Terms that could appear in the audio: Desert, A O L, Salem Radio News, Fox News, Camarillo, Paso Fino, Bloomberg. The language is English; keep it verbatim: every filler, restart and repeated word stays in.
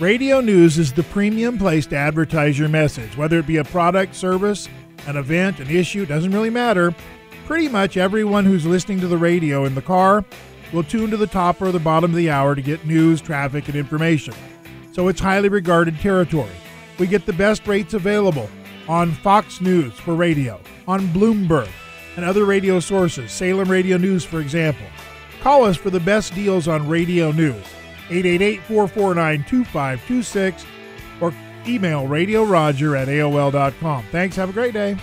Radio News is the premium place to advertise your message. Whether it be a product, service, an event, an issue, doesn't really matter. Pretty much everyone who's listening to the radio in the car will tune to the top or the bottom of the hour to get news, traffic, and information. So it's highly regarded territory. We get the best rates available on Fox News for radio, on Bloomberg, and other radio sources, Salem Radio News, for example. Call us for the best deals on radio news, eight eight eight, four four nine, two five two six, or email radio roger at A O L dot com. Thanks, have a great day.